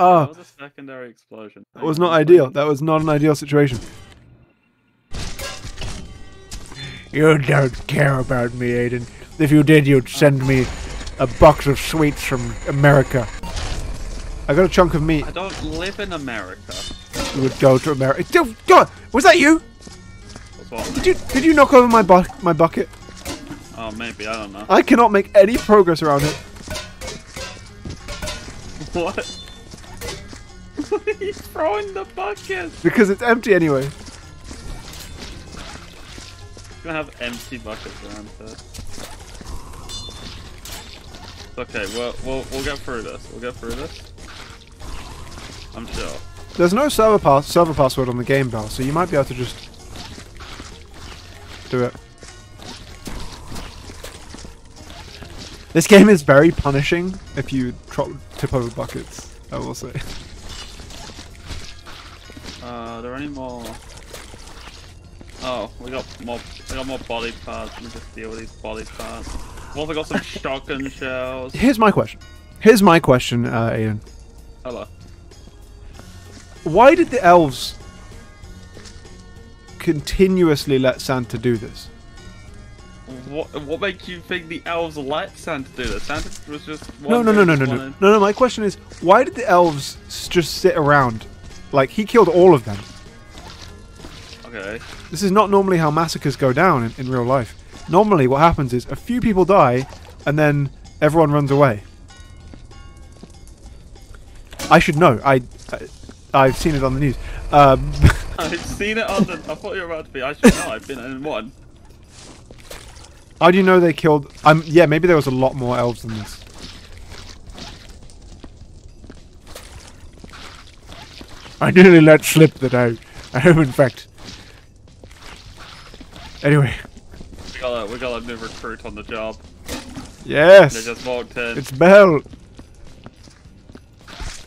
Oh. That was a secondary explosion. That was not ideal. That was not an ideal situation. You don't care about me, Aiden. If you did, you'd send me a box of sweets from America. I got a chunk of meat. I don't live in America. You would go to America. Oh, God! Was that you? What? Did you knock over my bucket? Oh, maybe. I don't know. I cannot make any progress around it. What? He's throwing the bucket! Because it's empty anyway. You're gonna have empty buckets around first. Okay, well, we'll get through this. We'll get through this. I'm sure. There's no server password on the game, Belle, so you might be able to just do it. This game is very punishing if you tip over buckets, I will say. Are there any more? Oh, we got more body parts. Let me just deal with these body parts. What if I got some shotgun shells? Here's my question. Aiden. Hello. Why did the elves continuously let Santa do this? What makes you think the elves let Santa do this? Santa was just one. No, my question is, why did the elves just sit around? Like, he killed all of them. Okay. This is not normally how massacres go down in real life. Normally, what happens is a few people die, and then everyone runs away. I should know. I've seen it on the news. I've seen it on the... I thought you were about to be. I should know. I've been in one. How do you know they killed... yeah, maybe there was a lot more elves than this. I nearly let slip that I am, in fact. Anyway. We got a new recruit on the job. Yes! They just walked in. It's Belle!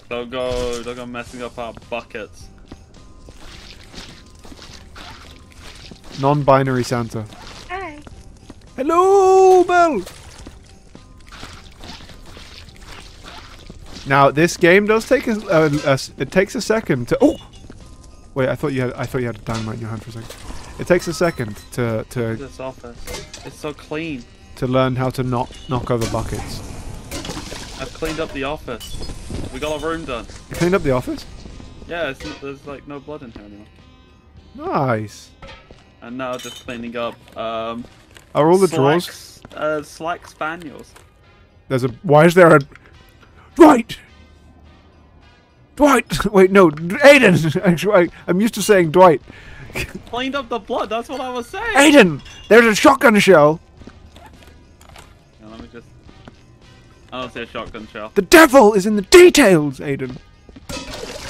Don't go messing up our buckets. Non-binary Santa. Hello, Belle! Now this game does take it takes a second to. Oh, wait! I thought you had a dynamite in your hand for a second. It takes a second to. This office, it's so clean. To learn how to not knock over buckets. I've cleaned up the office. We got our room done. You cleaned up the office? Yeah, there's like no blood in here anymore. Nice. And now just cleaning up. Are all the drawers? Slack spaniels. There's a. Why is there a? Dwight! Dwight! Wait, no, Aiden! Actually, I'm used to saying Dwight. Cleaned up the blood, that's what I was saying! Aiden! There's a shotgun shell! Yeah, let me just... I don't see a shotgun shell. The devil is in the details, Aiden!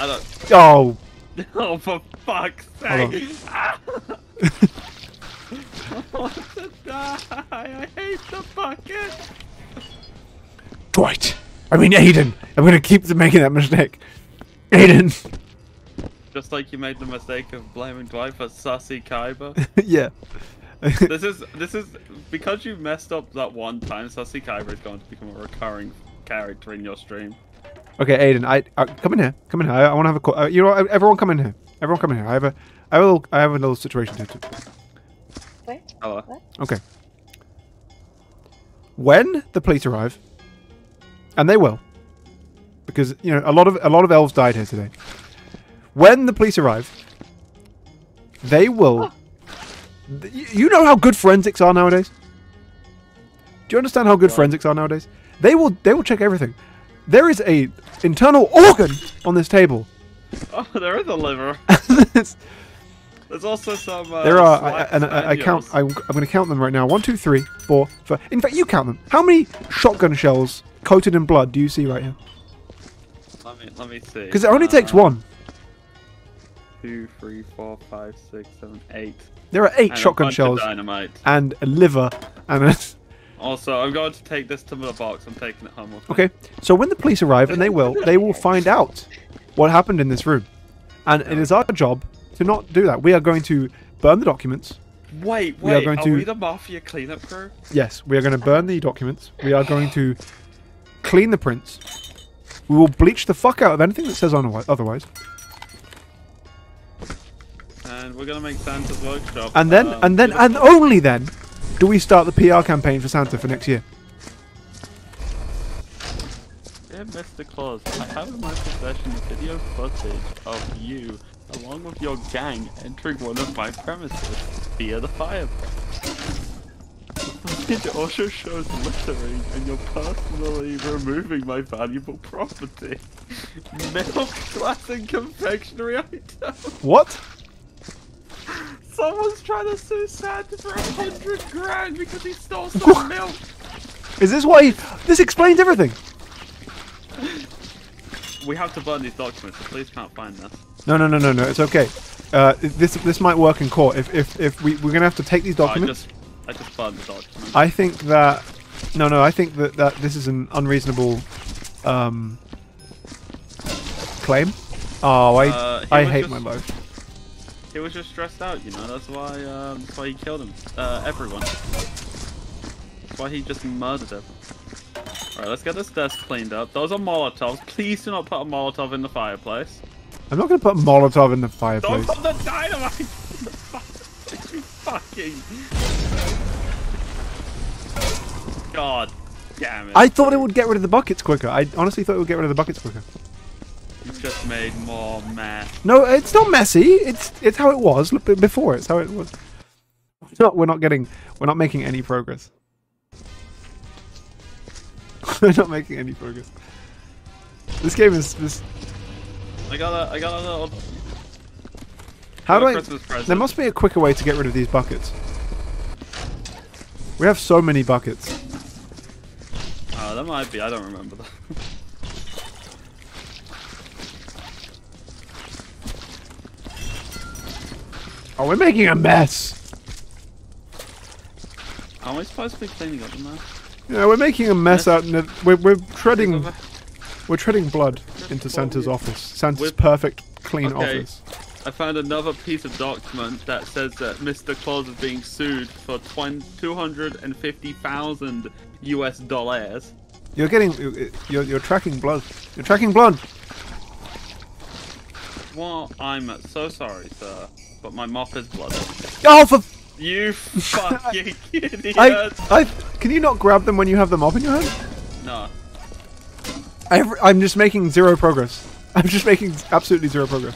I don't... Oh! Oh, for fuck's sake! I want to die! I hate the bucket! Dwight! I mean, Aiden! I'm gonna keep making that mistake. Aiden! Just like you made the mistake of blaming Dwight for Sassy Kyber. Yeah. This is because you messed up that one time. Sassy Kyber is going to become a recurring character in your stream. Okay, Aiden, come in here. Come in here. I want to have a call. You know, everyone, come in here. Everyone, come in here. I have a little situation here too. What? Hello. Okay. When the police arrive. And they will, because you know a lot of elves died here today. When the police arrive, they will. You know how good forensics are nowadays. Do you understand how good forensics are nowadays? They will check everything. There is a internal organ on this table. Oh, there is a liver. There's also some. There are, I count. I'm going to count them right now. 1, 2, 3, 4, 5. In fact, you count them. How many shotgun shells coated in blood do you see right here? Let me see. Because it only takes 1. 2, 3, 4, 5, 6, 7, 8. There are 8 and shotgun shells and a liver and a. Also, I'm going to take this to the box. I'm taking it home. Okay. So when the police arrive, and they will find out what happened in this room, and it is our job. To not do that, we are going to burn the documents. Wait, are we the mafia cleanup crew? Yes, we are going to burn the documents. We are going to clean the prints. We will bleach the fuck out of anything that says otherwise. And we're gonna make Santa's workshop. And then, and only then, do we start the PR campaign for Santa for next year. Dear Mr. Claus, I have in my possession video footage of you, along with your gang, entering one of my premises via the fireplace. It also shows littering and you're personally removing my valuable property. Milk, glass and confectionery items. What? Someone's trying to sue Santa for 100 grand because he stole some milk. Is this why this explains everything? We have to burn these documents, the police can't find this. No, it's okay. This might work in court. If we're gonna have to take these documents. I just burned the documents. I think that I think that this is an unreasonable claim. Oh, I hate my life. He was just stressed out, you know. That's why he killed him. Everyone. That's why he just murdered everyone. Alright, let's get this desk cleaned up. Those are Molotovs. Please do not put a Molotov in the fireplace. I'm not gonna put a Molotov in the fireplace. Don't put the dynamite in the fireplace, you fucking... God damn it. I thought it would get rid of the buckets quicker. I honestly thought it would get rid of the buckets quicker. You've just made more mess. No, it's not messy. It's how it was before. It's how it was. We're not making any progress. We're not making any progress. This game is this. I got a little. How do I? There must be a quicker way to get rid of these buckets. We have so many buckets. Oh, there might be. I don't remember that. Oh, we're making a mess! Aren't we supposed to be cleaning up the mess? Yeah, we're making a mess out in the... We're treading blood into Santa's office. Santa's perfect, clean office. I found another piece of document that says that Mr. Claus is being sued for $250,000. You're getting... You're tracking blood. You're tracking blood! Well, I'm so sorry, sir. But my mop is bloody. Oh, for... You fucking idiot! Can you not grab them when you have the mop in your hand? No. I'm just making zero progress. I'm just making absolutely zero progress.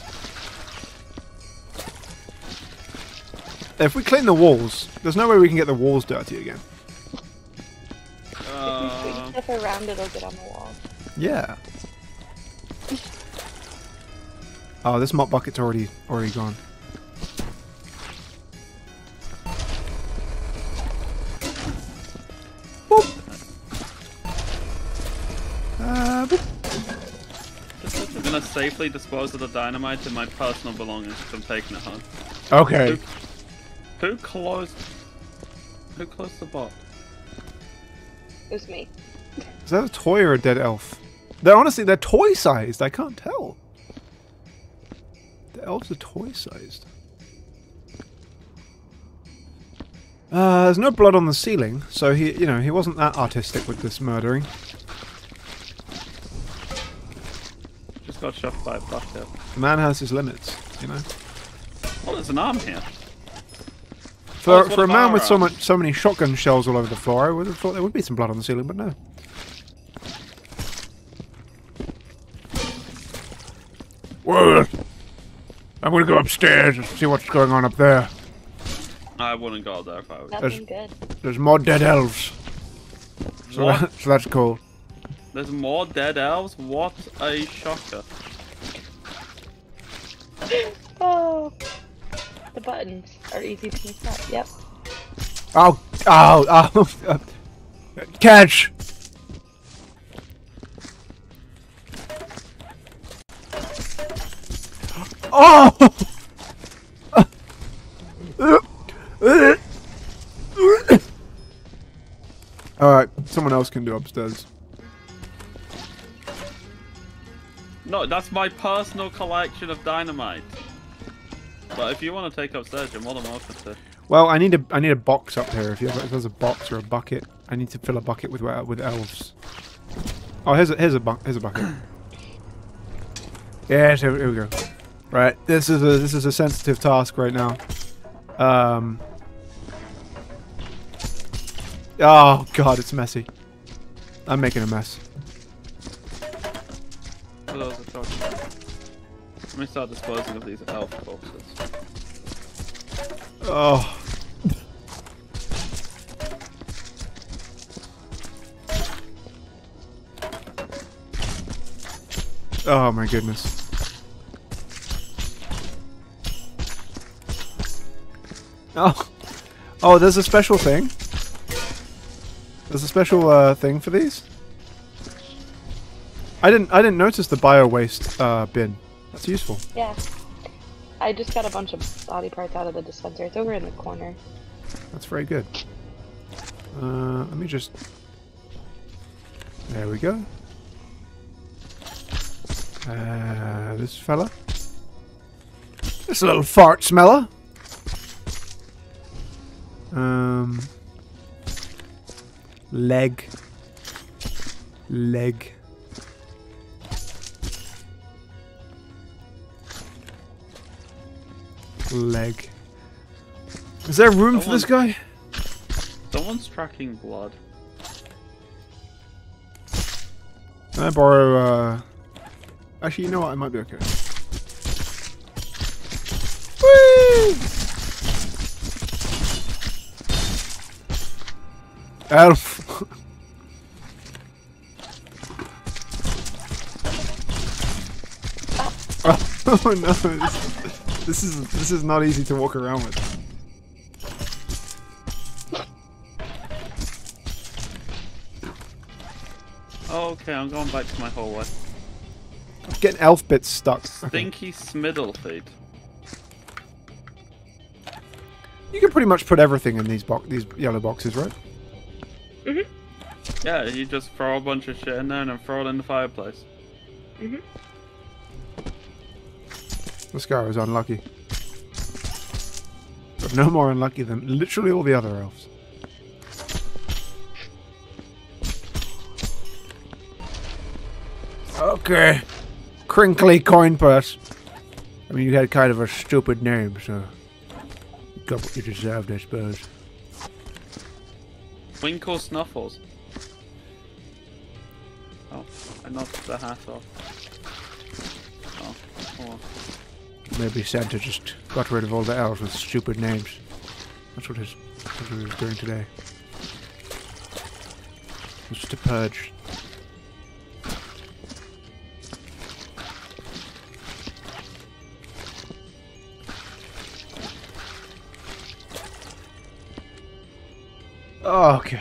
If we clean the walls, there's no way we can get the walls dirty again. If we clean stuff around, it'll get on the wall. Yeah. Oh, this mop bucket's already gone. I'm gonna safely dispose of the dynamite and my personal belongings because I'm taking it home. Okay. Who closed the box? It was me. Is that a toy or a dead elf? Honestly, they're toy-sized. I can't tell. The elves are toy-sized. There's no blood on the ceiling, so he wasn't that artistic with this murdering. Got shoved by a bucket. Man has his limits, you know. Well, there's an arm here. For a man with so many shotgun shells all over the floor, I would have thought there would be some blood on the ceiling, but no. Well, I'm gonna go upstairs and see what's going on up there. I wouldn't go up there if I was. There's more dead elves. So that's cool. There's more dead elves? What a shocker. Oh. The buttons are easy to set, yep. Oh. Catch! Oh! Alright, someone else can do upstairs. No, that's my personal collection of dynamite. But if you want to take upstairs, you're more than welcome to. Well, I need a box up here. If there's a box or a bucket, I need to fill a bucket with elves. Oh, here's a bucket. Yes, here we go. Right, this is a sensitive task right now. Oh god, it's messy. I'm making a mess. For those that are talking, let me start disposing of these elf boxes. Oh. Oh my goodness. Oh, oh! There's a special thing. There's a special thing for these. I didn't notice the bio waste bin. That's useful. Yeah, I just got a bunch of body parts out of the dispenser. It's over in the corner. That's very good. Let me just. There we go. This fella. This little fart smeller. Leg. Leg. Is there room for this guy? Someone's tracking blood. Can I borrow, actually, you know what? I might be okay. Whee! Elf. Oh no! This is not easy to walk around with. Okay, I'm going back to my hallway. I'm getting elf bits stuck. Stinky smiddle feed. You can pretty much put everything in these yellow boxes, right? Mm-hmm. Yeah, you just throw a bunch of shit in there and then throw it in the fireplace. Mhm. This guy was unlucky. But no more unlucky than literally all the other elves. Okay. Crinkly coin purse. I mean, you had kind of a stupid name, so you got what you deserved, I suppose. Winkle Snuffles. Oh, I knocked the hat off. Oh, hold on. Maybe Santa just got rid of all the elves with stupid names. That's what he's doing today. It's just a purge. Okay.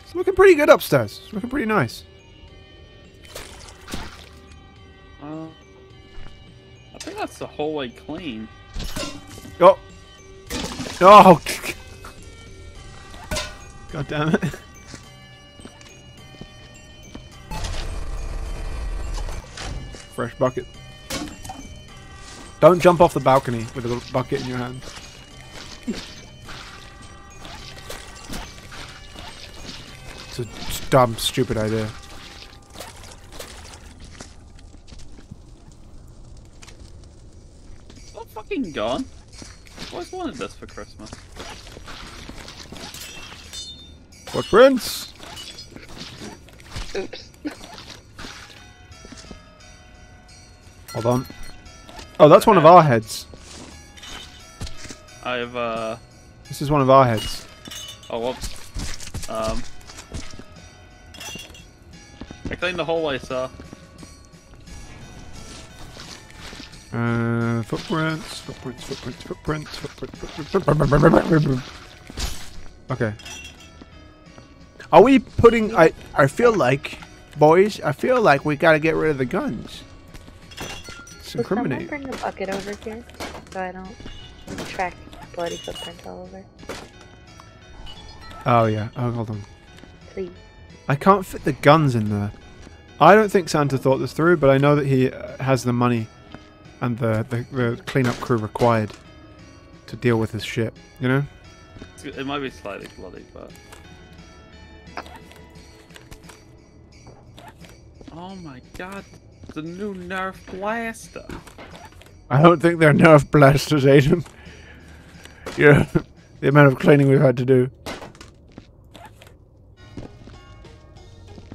It's looking pretty good upstairs. It's looking pretty nice. I think that's the hallway clean. Oh. Oh. God damn it. Fresh bucket. Don't jump off the balcony with a bucket in your hand. It's a dumb, stupid idea. It's not fucking gone. I always wanted this for Christmas. What, Prince? Oops. Hold on. Oh, that's one of our heads. I've, This is one of our heads. Oh, whoops. I cleaned the hallway, sir. Footprints. Okay. Are we putting... I feel like... Boys, I feel like we gotta get rid of the guns. Did someone bring a bucket over here so I don't track bloody footprints all over? Oh yeah, oh hold on. Please. I can't fit the guns in there. I don't think Santa thought this through, but I know that he has the money and the cleanup crew required to deal with his shit, you know? It might be slightly bloody, but... Oh my god, the new Nerf blaster. I don't think they're Nerf blasters, Aiden. Yeah, the amount of cleaning we've had to do.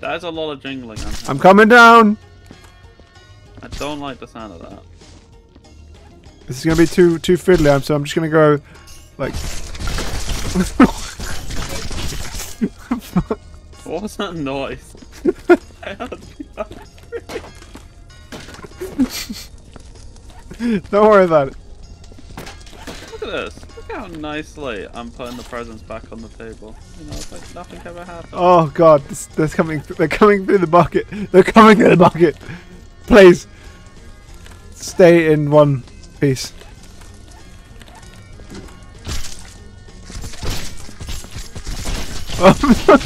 That's a lot of jingling. I'm coming down! I don't like the sound of that. This is gonna be too fiddly, so I'm just gonna go like. What was that noise? Don't worry about it. Look at this. Look how nicely I'm putting the presents back on the table. You know, it's like nothing ever happened. Oh god, they're coming through the bucket. They're coming through the bucket. Please stay in one piece. That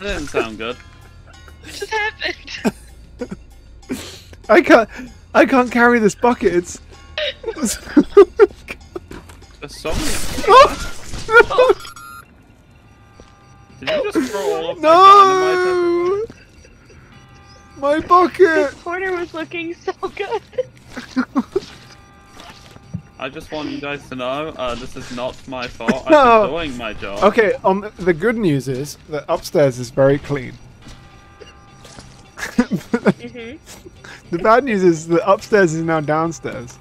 didn't sound good. What just happened? I can't carry this bucket. It's. There's so many. Oh, no. Did you just throw all of my dynamite everywhere? My bucket. This corner was looking so good. I just want you guys to know, this is not my fault. No. I'm doing my job. Okay, the good news is that upstairs is very clean. Mm-hmm. The bad news is that upstairs is now downstairs.